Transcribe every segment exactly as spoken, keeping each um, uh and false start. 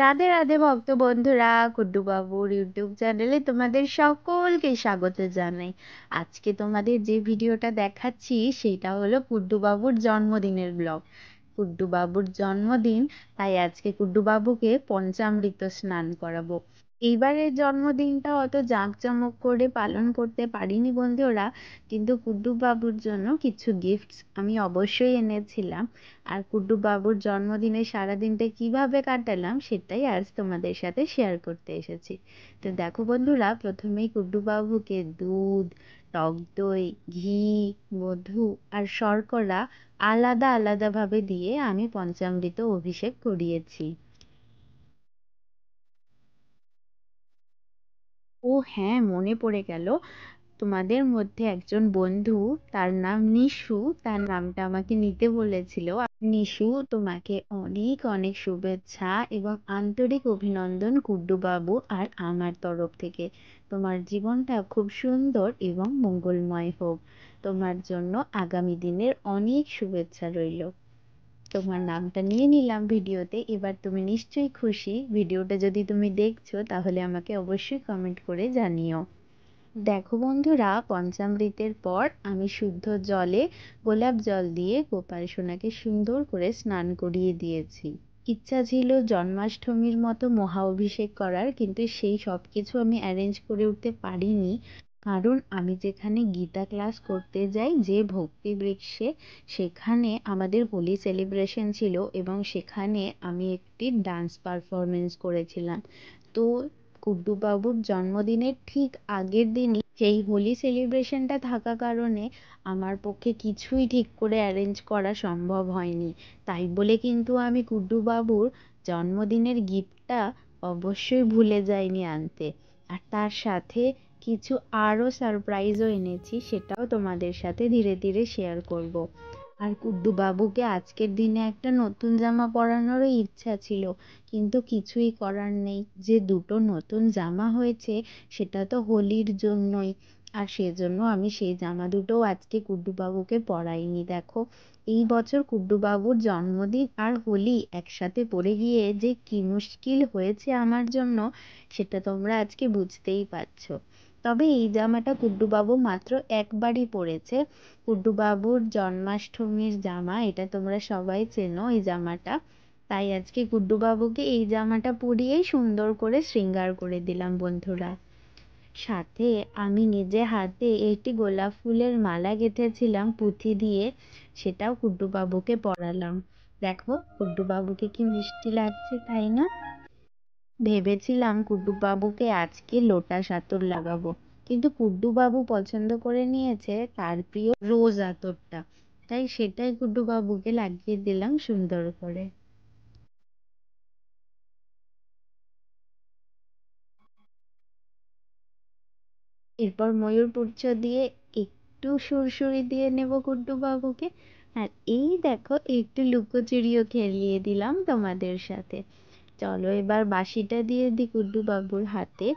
রাধে রাধে ভক্ত বন্ধুরা, কুড্ডুবাবুর ইউটিউব চ্যানেলে তোমাদের সকলকে স্বাগত জানাই। আজকে তোমাদের যে ভিডিওটা দেখাচ্ছি সেটা হলো কুড্ডুবাবুর জন্মদিনের ব্লগ। কুড্ডুবাবুর জন্মদিন, তাই আজকে কুড্ডুবাবুকে পঞ্চামৃত স্নান করাবো। এইবারের জন্মদিনটা অত জাঁকজমক করে পালন করতে পারিনি বন্ধুরা, কিন্তু কুড্ডুবাবুর জন্য কিছু গিফটস আমি অবশ্যই এনেছিলাম। আর কুড্ডুবাবুর জন্মদিনে সারাদিনটা কিভাবে কাটালাম সেটাই আজ তোমাদের সাথে শেয়ার করতে এসেছি। তো দেখো বন্ধুরা, প্রথমেই কুড্ডুবাবুকে দুধ, টক দই, ঘি, মধু আর শর্করা আলাদা আলাদাভাবে দিয়ে আমি পঞ্চামৃত অভিষেক করিয়েছি। ও হ্যাঁ, মনে পড়ে গেল, তোমাদের মধ্যে একজন বন্ধু, তার নাম নিশু, তার নামটা আমাকে নিতে বলেছিল। নিশু, তোমাকে অনেক অনেক শুভেচ্ছা এবং আন্তরিক অভিনন্দন কুড্ডুবাবু আর আমার তরফ থেকে। তোমার জীবনটা খুব সুন্দর এবং মঙ্গলময় হোক। তোমার জন্য আগামী দিনের অনেক শুভেচ্ছা রইল। তোমার নামটা নিয়ে নিলাম ভিডিওতে। এবার তুমি নিশ্চয়ই খুশি। ভিডিওটা যদি তুমি দেখছো তাহলে আমাকে অবশ্যই কমেন্ট করে জানিও। দেখো বন্ধুরা, পঞ্চামৃতের পর আমি শুদ্ধ জলে গোলাপ জল দিয়ে গোপাল সোনাকে সুন্দর করে স্নান করিয়ে দিয়েছি। ইচ্ছা ছিল জন্মাষ্টমীর মতো মহা অভিষেক করার, কিন্তু সেই সব কিছু আমি অ্যারেঞ্জ করে উঠতে পারিনি, কারণ আমি যেখানে গীতা ক্লাস করতে যাই, যে ভক্তি বৃক্ষে, সেখানে আমাদের হোলি সেলিব্রেশন ছিল এবং সেখানে আমি একটি ডান্স পারফরমেন্স করেছিলাম। তো কুড্ডুবাবুর জন্মদিনের ঠিক আগের দিনই সেই হোলি সেলিব্রেশনটা থাকা কারণে আমার পক্ষে কিছুই ঠিক করে অ্যারেঞ্জ করা সম্ভব হয়নি। তাই বলে কিন্তু আমি কুড্ডুবাবুর জন্মদিনের গিফটটা অবশ্যই ভুলে যাইনি আনতে। আর তার সাথে কিছু আরও সারপ্রাইজও এনেছি, সেটাও তোমাদের সাথে ধীরে ধীরে শেয়ার করব। আর কুড্ডুবাবুকে আজকের দিনে একটা নতুন জামা পরানোরও ইচ্ছা ছিল, কিন্তু কিছুই করার নেই। যে দুটো নতুন জামা হয়েছে সেটা তো হোলির জন্যই, আর সেজন্য আমি সেই জামা দুটোও আজকে কুড্ডুবাবুকে পরাইনি। দেখো, এই বছর কুড্ডুবাবুর জন্মদিন আর হোলি একসাথে পড়ে গিয়ে যে কি মুশকিল হয়েছে আমার জন্য, সেটা তোমরা আজকে বুঝতেই পারছো। তবে এই জামাটা কুড্ডুবাবু মাত্র একবারই পরেছে। কুড্ডুবাবুর জন্মাষ্টমীর জামা, এটা তোমরা সবাই চেনো এই জামাটা। তাই আজকে কুড্ডুবাবুকে এই জামাটা পরিয়েই সুন্দর করে শৃঙ্গার করে দিলাম বন্ধুরা। সাথে আমি নিজে হাতে একটি গোলাপ ফুলের মালা গেঁথেছিলাম পুঁথি দিয়ে, সেটাও কুড্ডুবাবুকে পরালাম। দেখো কুড্ডুবাবুকে কি মিষ্টি লাগছে, তাই না? ভেবেছিলাম কুড্ডুবাবুকে আজকে লোটা আতর লাগাবো, কিন্তু কুড্ডুবাবু পছন্দ করে নিয়েছে তার প্রিয় রোজ আতরটা, তাই সেটাই কুড্ডুবাবুকে লাগিয়ে দিলাম সুন্দর করে। এরপর ময়ূরপুচ্ছ দিয়ে একটু সুরসুরি দিয়ে নেব কুড্ডুবাবুকে। আর এই দেখো, একটু লুকোচুরিও খেলিয়ে দিলাম তোমাদের সাথে। চলো এবার বাঁশিটা দিয়ে দিই কুড্ডুবাবুর হাতে,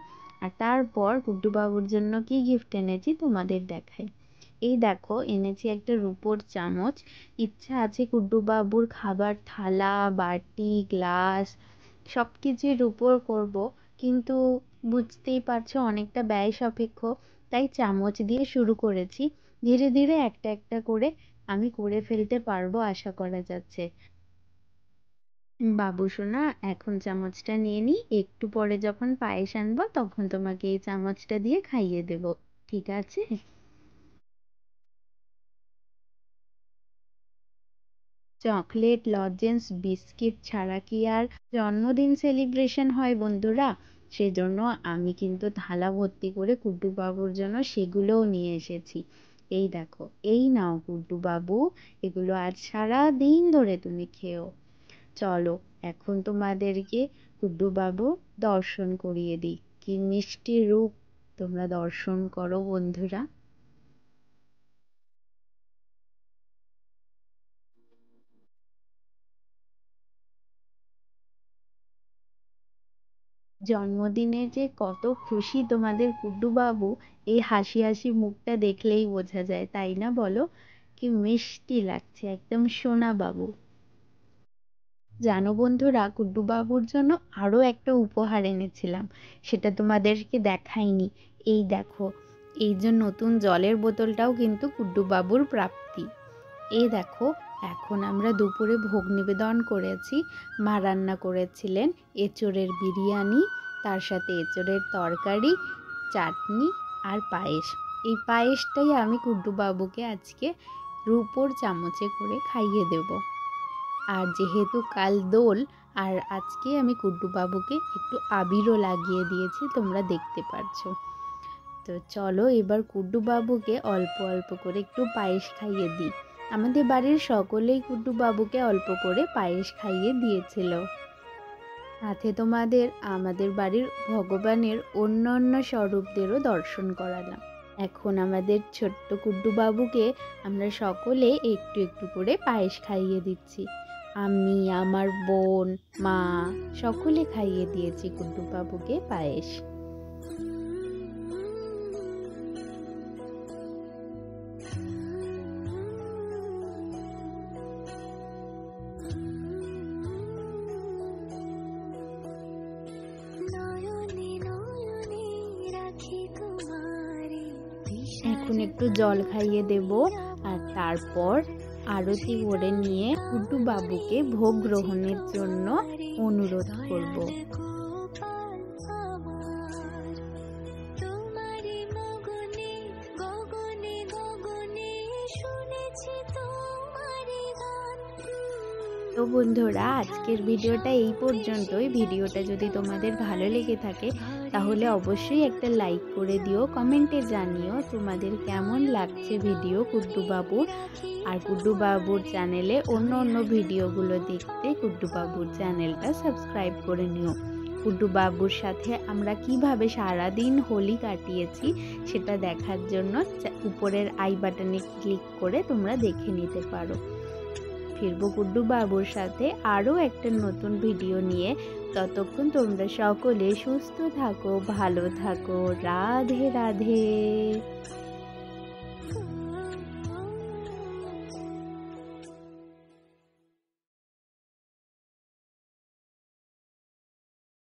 আর তারপর কুড্ডুবাবুর জন্য কি গিফট এনেছি তোমাদের দেখাই। এই দেখো, এনেছি একটা রুপোর চামচ। ইচ্ছা আছে কুড্ডুবাবুর খাবার থালা, বাটি, গ্লাস সব কিছুই রুপোর করবো, কিন্তু বুঝতেই পারছো অনেকটা ব্যয় সাপেক্ষ, তাই চামচ দিয়ে শুরু করেছি। ধীরে ধীরে একটা একটা করে আমি করে ফেলতে পারবো আশা করা যাচ্ছে। বাবু সোনা, এখন চামচটা নিয়ে নি, একটু পরে যখন পায়েস আনবো তখন তোমাকে এই চামচটা দিয়ে খাইয়ে দেব, ঠিক আছে? চকলেট, লজেন্স, বিস্কিট ছাড়া কি আর জন্মদিন সেলিব্রেশন হয় বন্ধুরা? সেজন্য আমি কিন্তু থালা ভর্তি করে কুড্ডুবাবুর জন্য সেগুলোও নিয়ে এসেছি। এই দেখো, এই নাও কুড্ডুবাবু, এগুলো আজ সারাদিন ধরে তুমি খেও। চলো এখন তোমাদেরকে কুড্ডুবাবু দর্শন করিয়ে দিই। কি মিষ্টি রূপ, তোমরা দর্শন করো বন্ধুরা। জন্মদিনের যে কত খুশি তোমাদের কুড্ডুবাবু, এই হাসি হাসি মুখটা দেখলেই বোঝা যায়, তাই না বলো? কি মিষ্টি লাগছে, একদম সোনা বাবু। জানো বন্ধুরা, গুড্ডুবাবুর জন্য আরও একটা উপহার এনেছিলাম, সেটা তোমাদেরকে দেখাইনি। এই দেখো, এই যে নতুন জলের বোতলটাও কিন্তু গুড্ডুবাবুর প্রাপ্তি। এই দেখো, এখন আমরা দুপুরে ভোগ নিবেদন করেছি। মা রান্না করেছিলেন এঁচোড়ের বিরিয়ানি, তার সাথে এঁচোড়ের তরকারি, চাটনি আর পায়েস। এই পায়েসটাই আমি গুড্ডুবাবুকে আজকে রুপোর চামচে করে খাইয়ে দেব। আর যেহেতু কাল দোল, আর আজকে আমি গুড্ডুবাবুকে একটু আবিরও লাগিয়ে দিয়েছি, তোমরা দেখতে পাচ্ছ। তো চলো এবার গুড্ডুবাবুকে অল্প অল্প করে একটু পায়েস খাইয়ে দিই। আমাদের বাড়ির সকলেই গুড্ডুবাবুকে অল্প করে পায়েস খাইয়ে দিয়েছিল। সাথে তোমাদের আমাদের বাড়ির ভগবানের অন্য অন্য স্বরূপদেরও দর্শন করালাম। এখন আমাদের ছোট্ট গুড্ডুবাবুকে আমরা সকলে একটু একটু করে পায়েস খাইয়ে দিচ্ছি। আমি, আমার বোন, মা সকলে খাইয়ে দিয়েছি গুড্ডুবাবুকে পায়েস। এখন একটু জল খাইয়ে দেব, আর তারপর আরতি করে নিয়ে গুড্ডু বাবুকে ভোগ গ্রহণের জন্য অনুরোধ করব। তো বন্ধুরা, আজকের ভিডিওটা এই পর্যন্তই। ভিডিওটা যদি তোমাদের ভালো লেগে থাকে তাহলে অবশ্যই একটা লাইক করে দিও, কমেন্টে জানিও তোমাদের কেমন লাগছে ভিডিও গুড্ডুবাবুর। আর গুড্ডুবাবুর চ্যানেলে অন্য অন্য ভিডিওগুলো দেখতে গুড্ডুবাবুর চ্যানেলটা সাবস্ক্রাইব করে নিও। গুড্ডুবাবুর সাথে আমরা কিভাবে সারাদিন হোলি কাটিয়েছি সেটা দেখার জন্য উপরের আই বাটনে ক্লিক করে তোমরা দেখে নিতে পারো। ফিরবো গুড্ডুবাবুর সাথে আরও একটা নতুন ভিডিও নিয়ে। ততক্ষণ তোমরা সকলে সুস্থ থাকো, ভালো থাকো। রাধে রাধে।